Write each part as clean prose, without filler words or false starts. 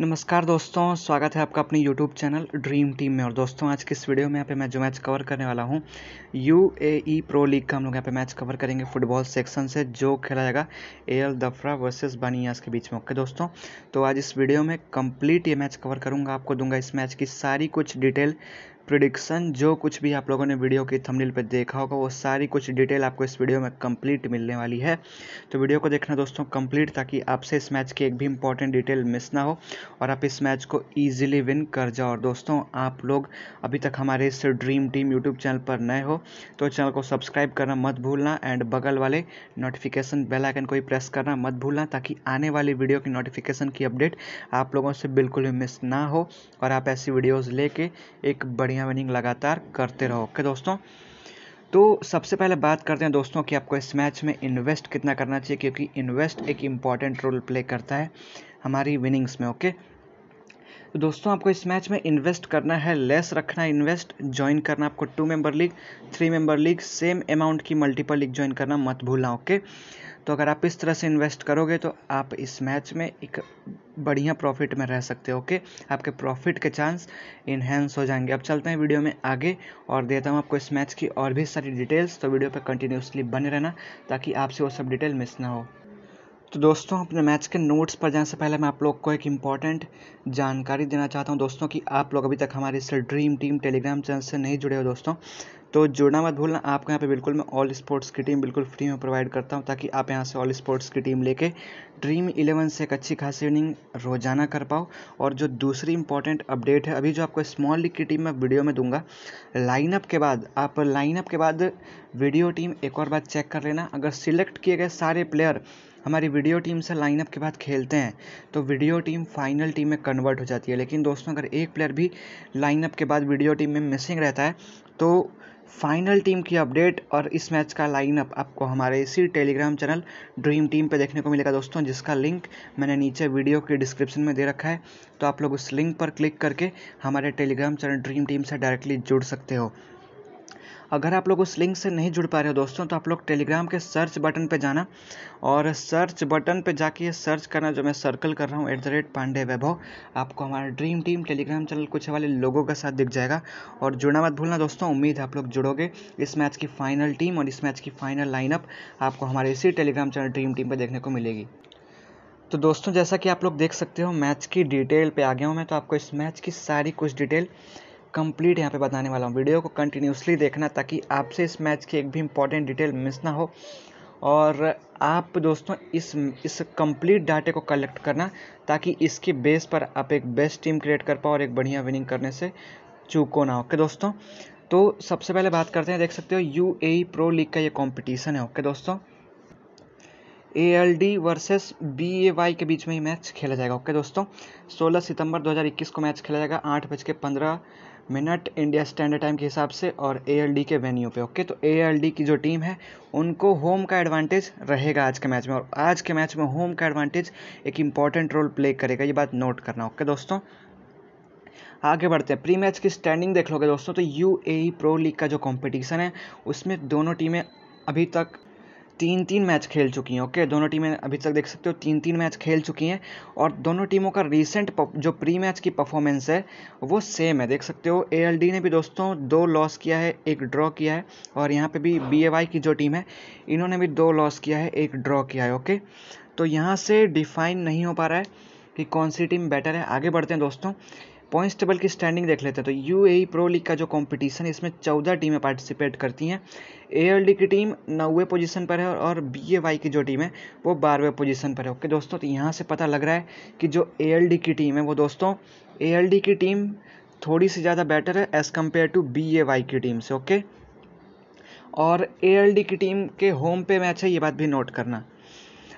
नमस्कार दोस्तों, स्वागत है आपका अपनी YouTube चैनल ड्रीम टीम में। और दोस्तों आज के इस वीडियो में यहाँ पे मैं जो मैच कवर करने वाला हूँ UAE प्रो लीग का, हम लोग यहाँ पे मैच कवर करेंगे फुटबॉल सेक्शन से, जो खेला जाएगा एल दफरा वर्सेस बनियास के बीच में। ओके दोस्तों, तो आज इस वीडियो में कंप्लीट ये मैच कवर करूँगा, आपको दूंगा इस मैच की सारी कुछ डिटेल, प्रिडिक्शन, जो कुछ भी आप लोगों ने वीडियो की थंबनेल पर देखा होगा वो सारी कुछ डिटेल आपको इस वीडियो में कंप्लीट मिलने वाली है। तो वीडियो को देखना दोस्तों कंप्लीट, ताकि आपसे इस मैच की एक भी इंपॉर्टेंट डिटेल मिस ना हो और आप इस मैच को इजीली विन कर जाओ। और दोस्तों आप लोग अभी तक हमारे इस ड्रीम टीम यूट्यूब चैनल पर नए हो तो चैनल को सब्सक्राइब करना मत भूलना, एंड बगल वाले नोटिफिकेशन बेल आइकन को ही प्रेस करना मत भूलना, ताकि आने वाली वीडियो की नोटिफिकेशन की अपडेट आप लोगों से बिल्कुल भी मिस ना हो और आप ऐसी वीडियोज़ लेके एक बढ़िया विनिंग लगातार करते रहो। ओके दोस्तों, तो सबसे पहले बात करते हैं दोस्तों कि आपको इस मैच में इन्वेस्ट कितना करना चाहिए, क्योंकि इन्वेस्ट एक इम्पॉर्टेंट रोल प्ले करता है हमारी विनिंग्स में। ओके तो दोस्तों आपको इस मैच में इन्वेस्ट करना है, लेस रखना है इन्वेस्ट। ज्वाइन करना आपको 2 member league, 3 member league, same amount की मल्टीपल लीग ज्वाइन करना मत भूलना। ओके तो अगर आप इस तरह से इन्वेस्ट करोगे तो आप इस मैच में एक बढ़िया प्रॉफिट में रह सकते हो। ओके आपके प्रॉफिट के चांस इन्हेंस हो जाएंगे। अब चलते हैं वीडियो में आगे और देता हूँ आपको इस मैच की और भी सारी डिटेल्स, तो वीडियो पर कंटिन्यूसली बने रहना ताकि आपसे वो सब डिटेल मिस ना हो। तो दोस्तों अपने मैच के नोट्स पर जाने से पहले मैं आप लोग को एक इम्पॉर्टेंट जानकारी देना चाहता हूं दोस्तों कि आप लोग अभी तक हमारे इस ड्रीम टीम टेलीग्राम चैनल से नहीं जुड़े हो दोस्तों, तो जुड़ना मत भूलना। आपको यहाँ पे बिल्कुल मैं ऑल स्पोर्ट्स की टीम बिल्कुल फ्री में प्रोवाइड करता हूँ, ताकि आप यहाँ से ऑल स्पोर्ट्स की टीम लेके ड्रीम 11 से एक अच्छी खासी विनिंग रोजाना कर पाओ। और जो दूसरी इंपॉर्टेंट अपडेट है, अभी जो आपको स्मॉल लीग की टीम मैं वीडियो में दूंगा लाइनअप के बाद, आप लाइनअप के बाद वीडियो टीम एक और बार चेक कर लेना। अगर सिलेक्ट किए गए सारे प्लेयर हमारी वीडियो टीम से लाइनअप के बाद खेलते हैं तो वीडियो टीम फाइनल टीम में कन्वर्ट हो जाती है, लेकिन दोस्तों अगर एक प्लेयर भी लाइनअप के बाद वीडियो टीम में मिसिंग रहता है तो फाइनल टीम की अपडेट और इस मैच का लाइनअप आपको हमारे इसी टेलीग्राम चैनल ड्रीम टीम पे देखने को मिलेगा दोस्तों, जिसका लिंक मैंने नीचे वीडियो के डिस्क्रिप्शन में दे रखा है। तो आप लोग उस लिंक पर क्लिक करके हमारे टेलीग्राम चैनल ड्रीम टीम से डायरेक्टली जुड़ सकते हो। अगर आप लोग उस लिंक से नहीं जुड़ पा रहे हो दोस्तों, तो आप लोग टेलीग्राम के सर्च बटन पे जाना और सर्च बटन पे जाके सर्च करना, जो मैं सर्कल कर रहा हूँ @PandeyVaibhav, आपको हमारा ड्रीम टीम टेलीग्राम चैनल कुछ वाले लोगों के साथ दिख जाएगा। और जुड़ना मत भूलना दोस्तों, उम्मीद है आप लोग जुड़ोगे। इस मैच की फाइनल टीम और इस मैच की फाइनल लाइनअप आपको हमारे इसी टेलीग्राम चैनल ड्रीम टीम पर देखने को मिलेगी। तो दोस्तों जैसा कि आप लोग देख सकते हो मैच की डिटेल पर आ गया हूँ मैं, तो आपको इस मैच की सारी कुछ डिटेल कंप्लीट यहाँ पे बताने वाला हूँ। वीडियो को कंटिन्यूसली देखना ताकि आपसे इस मैच की एक भी इम्पॉर्टेंट डिटेल मिस ना हो। और आप दोस्तों इस कंप्लीट डाटे को कलेक्ट करना, ताकि इसके बेस पर आप एक बेस्ट टीम क्रिएट कर पाओ और एक बढ़िया विनिंग करने से चूको ना। ओके दोस्तों, तो सबसे पहले बात करते हैं, देख सकते हो UAE प्रो लीग का ये कॉम्पिटिशन है। ओके दोस्तों ALD वर्सेस BAY के बीच में ये मैच खेला जाएगा। ओके दोस्तों 16 सितंबर 2021 को मैच खेला जाएगा 8:15 इंडिया स्टैंडर्ड टाइम के हिसाब से, और ALD के वेन्यू पे। ओके तो ALD की जो टीम है उनको होम का एडवांटेज रहेगा आज के मैच में, और आज के मैच में होम का एडवांटेज एक इम्पॉर्टेंट रोल प्ले करेगा, ये बात नोट करना। ओके दोस्तों आगे बढ़ते हैं। प्री मैच की स्टैंडिंग देख लोगे दोस्तों तो UAE प्रो लीग का जो कॉम्पिटिशन है उसमें दोनों टीमें अभी तक 3-3 मैच खेल चुकी हैं। ओके दोनों टीमें अभी तक देख सकते हो 3-3 मैच खेल चुकी हैं, और दोनों टीमों का रिसेंट जो प्री मैच की परफॉर्मेंस है वो सेम है, देख सकते हो। ALD ने भी दोस्तों 2 लॉस किया है, 1 ड्रॉ किया है, और यहाँ पे भी BAY की जो टीम है इन्होंने भी 2 लॉस किया है, 1 ड्रॉ किया है। ओके तो यहाँ से डिफाइन नहीं हो पा रहा है कि कौन सी टीम बेटर है। आगे बढ़ते हैं दोस्तों, पॉइंट्स टेबल की स्टैंडिंग देख लेते हैं। तो UAE प्रो लीग का जो कंपटीशन है इसमें 14 टीमें पार्टिसिपेट करती हैं। ALD की टीम 90वें पोजीशन पर है और BAY की जो टीम है वो 12वें पोजीशन पर है। ओके दोस्तों तो यहाँ से पता लग रहा है कि जो ALD की टीम है वो दोस्तों ALD की टीम थोड़ी सी ज़्यादा बेटर है एज़ कम्पेयर टू BAY की टीम से। ओके और ALD की टीम के होम पे मैच है, ये बात भी नोट करना।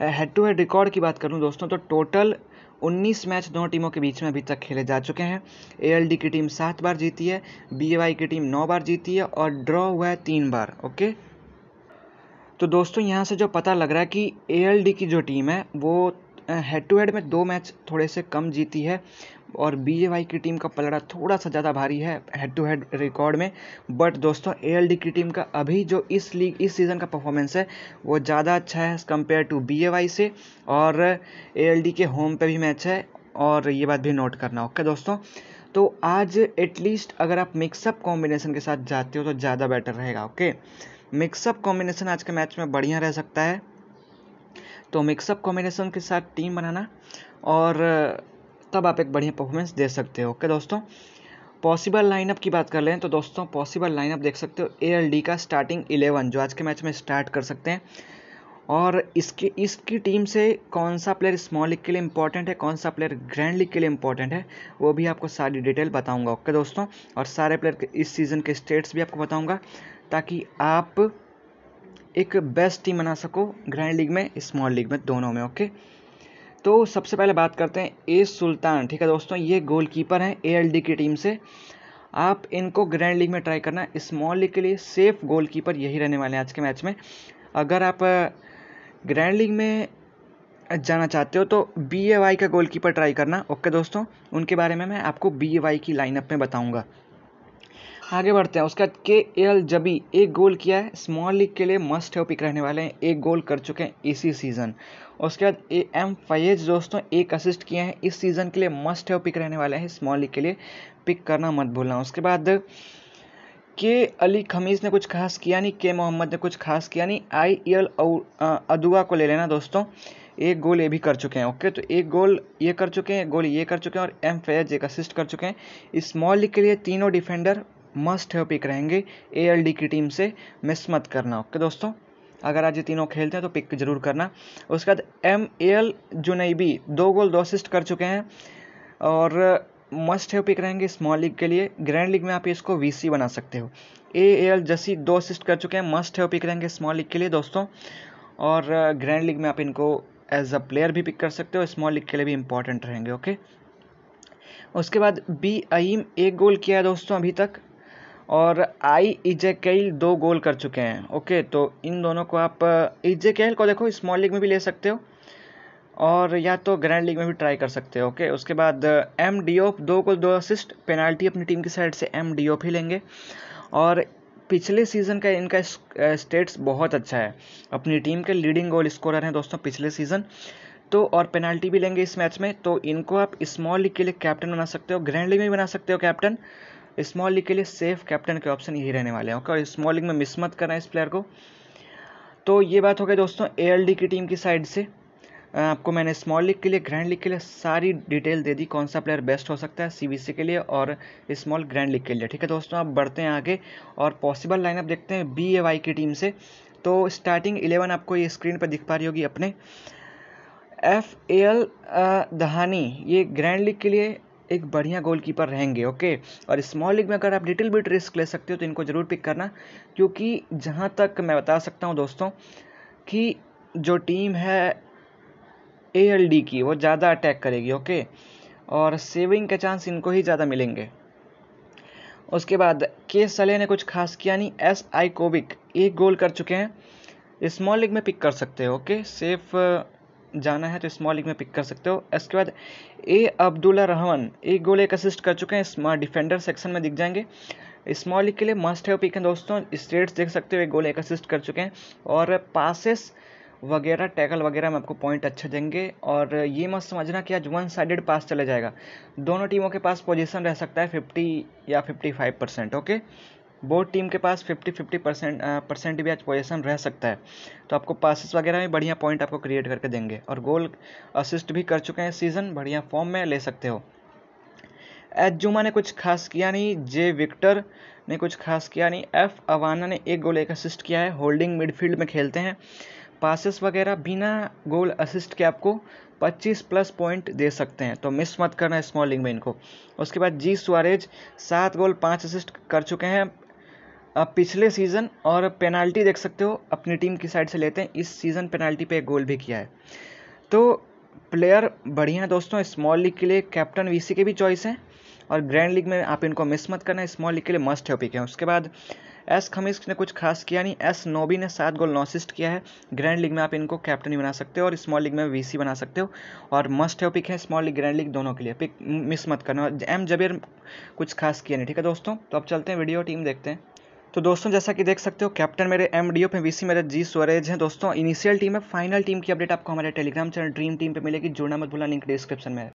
हेड टू हेड रिकॉर्ड की बात करूँ दोस्तों तो टोटल 19 मैच दोनों टीमों के बीच में अभी तक खेले जा चुके हैं। ALD की टीम 7 बार जीती है, BAY की टीम 9 बार जीती है, और ड्रॉ हुआ है 3 बार। ओके तो दोस्तों यहाँ से जो पता लग रहा है कि ALD की जो टीम है वो हेड टू हेड में 2 मैच थोड़े से कम जीती है, और BAY की टीम का पलड़ा थोड़ा सा ज़्यादा भारी है हेड टू हेड रिकॉर्ड में। बट दोस्तों ALD की टीम का अभी जो इस लीग इस सीज़न का परफॉर्मेंस है वो ज़्यादा अच्छा है कंपेयर टू BAY से, और ALD के होम पे भी मैच है और ये बात भी नोट करना। ओके दोस्तों, तो आज एटलीस्ट अगर आप मिक्सअप कॉम्बिनेशन के साथ जाते हो तो ज़्यादा बेटर रहेगा। ओके, मिक्सअप कॉम्बिनेशन आज के मैच में बढ़िया रह सकता है, तो मिक्सअप कॉम्बिनेशन के साथ टीम बनाना और तब आप एक बढ़िया परफॉर्मेंस दे सकते हो। ओके दोस्तों, पॉसिबल लाइनअप की बात कर लें तो दोस्तों पॉसिबल लाइनअप देख सकते हो ALD का स्टार्टिंग 11 जो आज के मैच में स्टार्ट कर सकते हैं, और इसकी टीम से कौन सा प्लेयर स्मॉल लीग के लिए इंपॉर्टेंट है, कौन सा प्लेयर ग्रैंड लीग के लिए इंपॉर्टेंट है, वो भी आपको सारी डिटेल बताऊंगा। ओके दोस्तों, और सारे प्लेयर के इस सीज़न के स्टेट्स भी आपको बताऊंगा ताकि आप एक बेस्ट टीम बना सको ग्रैंड लीग में, स्मॉल लीग में, दोनों में। ओके, तो सबसे पहले बात करते हैं ए सुल्तान। ठीक है दोस्तों, ये गोलकीपर हैं ALD की टीम से। आप इनको ग्रैंड लीग में ट्राई करना, स्मॉल लीग के लिए सेफ गोलकीपर यही रहने वाले हैं आज के मैच में। अगर आप ग्रैंड लीग में जाना चाहते हो तो BAY का गोलकीपर ट्राई करना। ओके दोस्तों, उनके बारे में मैं आपको BAY की लाइनअप में बताऊँगा। आगे बढ़ते हैं, उसके बाद KL जबी एक गोल किया है, स्मॉल लीग के लिए मस्ट है पिक रहने वाले हैं, एक गोल कर चुके हैं इसी सीज़न। उसके बाद AM फैज दोस्तों एक असिस्ट किए हैं, इस सीज़न के लिए मस्ट है पिक रहने वाले हैं, स्मॉल लीग के लिए पिक करना मत भूलना। उसके बाद K अली खमीज़ ने कुछ खास किया नहीं, K मोहम्मद ने कुछ खास किया नहीं, IL अदुआ को ले लेना दोस्तों, एक गोल ये भी कर चुके हैं। ओके, तो एक गोल ये कर चुके हैं, एक गोल ये कर चुके हैं, और M फैज एक असिस्ट कर चुके हैं। स्मॉल लीग के लिए तीनों डिफेंडर मस्ट है पिक रहेंगे ALD की टीम से, मिस मत करना। ओके दोस्तों, अगर आज ये तीनों खेलते हैं तो पिक जरूर करना। उसके बाद ML जुनैबी दो गोल दो असिस्ट कर चुके हैं और मस्ट है पिक रहेंगे स्मॉल लीग के लिए, ग्रैंड लीग में आप इसको VC बना सकते हो। AL जसी दो असिस्ट कर चुके हैं, मस्ट है पिक रहेंगे स्मॉल लीग के लिए दोस्तों, और ग्रैंड लीग में आप इनको एज अ प्लेयर भी पिक कर सकते हो, स्मॉल लीग के लिए भी इंपॉर्टेंट रहेंगे। ओके, उसके बाद B अईम एक गोल किया है दोस्तों अभी तक, और I इजेकेल दो गोल कर चुके हैं। ओके, तो इन दोनों को आप इजेकेल को देखो स्मॉल लीग में भी ले सकते हो और या तो ग्रैंड लीग में भी ट्राई कर सकते हो। ओके, उसके बाद MDOP दो गोल दो असिस्ट, पेनाल्टी अपनी टीम की साइड से MDOP ही लेंगे, और पिछले सीज़न का इनका स्टेट्स बहुत अच्छा है, अपनी टीम के लीडिंग गोल स्कोरर हैं दोस्तों पिछले सीज़न, तो और पेनाल्टी भी लेंगे इस मैच में, तो इनको आप स्मॉल लीग के लिए कैप्टन बना सकते हो, ग्रैंड लीग में भी बना सकते हो कैप्टन। स्मॉल लीग के लिए सेफ कैप्टन के ऑप्शन यही रहने वाले हैं। ओके, और स्मॉल लीग में मिस मत करना इस प्लेयर को। तो ये बात हो गई दोस्तों ALD की टीम की साइड से, आपको मैंने स्मॉल लीग के लिए, ग्रैंड लीग के लिए सारी डिटेल दे दी, कौन सा प्लेयर बेस्ट हो सकता है CBC के लिए और स्मॉल ग्रैंड लीग के लिए। ठीक है दोस्तों, आप बढ़ते हैं आगे और पॉसिबल लाइनअप देखते हैं BAY की टीम से। तो स्टार्टिंग 11 आपको ये स्क्रीन पर दिख पा रही होगी अपने। FAL दहानी ये ग्रैंड लीग के लिए एक बढ़िया गोलकीपर रहेंगे। ओके, और स्मॉल लीग में अगर आप लिटिल बिट रिस्क ले सकते हो तो इनको ज़रूर पिक करना, क्योंकि जहां तक मैं बता सकता हूं दोस्तों कि जो टीम है ALD की वो ज़्यादा अटैक करेगी। ओके, और सेविंग के चांस इनको ही ज़्यादा मिलेंगे। उसके बाद K सले ने कुछ खास किया नहीं, SI कोबिक एक गोल कर चुके हैं, स्मॉल लीग में पिक कर सकते हो। ओके, सेफ जाना है तो स्मॉल लीग में पिक कर सकते हो। इसके बाद A अब्दुल्ला रहमान एक गोल एक असिस्ट कर चुके हैं, डिफेंडर सेक्शन में दिख जाएंगे, स्मॉल लीग के लिए मस्ट है पिक है दोस्तों, स्टेट्स देख सकते हो, एक गोल एक असिस्ट कर चुके हैं, और पासेस वगैरह टैकल वगैरह में आपको पॉइंट अच्छे देंगे। और ये मत समझना कि आज 1 साइडेड पास चले जाएगा, दोनों टीमों के पास पोजिशन रह सकता है 50 या 55%। ओके, बोथ टीम के पास 50-50% भी आज पोजीशन रह सकता है, तो आपको पासेस वगैरह में बढ़िया पॉइंट आपको क्रिएट करके देंगे, और गोल असिस्ट भी कर चुके हैं सीज़न, बढ़िया फॉर्म में ले सकते हो। एजुमा ने कुछ खास किया नहीं, J विक्टर ने कुछ खास किया नहीं, F अवाना ने एक गोल एक असिस्ट किया है, होल्डिंग मिडफील्ड में खेलते हैं, पासेस वगैरह बिना गोल असिस्ट के आपको 25+ पॉइंट दे सकते हैं, तो मिस मत करना स्मॉल लीग में इनको। उसके बाद G सुआरेज 7 गोल 5 असिस्ट कर चुके हैं पिछले सीज़न, और पेनाल्टी देख सकते हो अपनी टीम की साइड से लेते हैं, इस सीज़न पेनाल्टी पे एक गोल भी किया है। तो प्लेयर बढ़िया दोस्तों, स्मॉल लीग के लिए कैप्टन VC के भी चॉइस हैं, और ग्रैंड लीग में आप इनको मिस मत करना, स्मॉल लीग के लिए मस्ट है पिक है। उसके बाद S खमीज़ ने कुछ खास किया नहीं, S नोबी ने 7 गोल 9 असिस्ट किया है, ग्रैंड लीग में आप इनको कैप्टन ही बना सकते हो और स्मॉल लीग में VC बना सकते हो, और मस्ट है पिक है स्मॉल लीग ग्रैंड लीग दोनों के लिए, पिक मिस मत करना। M जबीर कुछ खास किया नहीं। ठीक है दोस्तों, तो अब चलते हैं वीडियो टीम देखते हैं। तो दोस्तों जैसा कि देख सकते हो कैप्टन मेरे MDOP हैं, VC मेरे G सुआरेज हैं दोस्तों। इनिशियल टीम है, फाइनल टीम की अपडेट आपको हमारे टेलीग्राम चैनल ड्रीम टीम पे मिलेगी, जुड़ना मत भूलना, लिंक डिस्क्रिप्शन में है।